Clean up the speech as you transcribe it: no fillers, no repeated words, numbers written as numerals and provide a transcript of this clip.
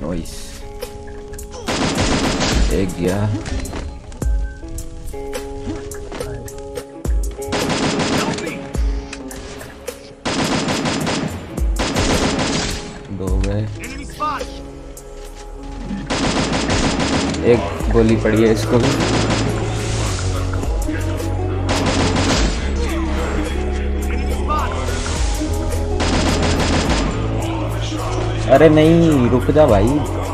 Nice, एक गया। दो गए, एक गोली पड़ी है इसको भी। अरे नहीं, रुक जा भाई।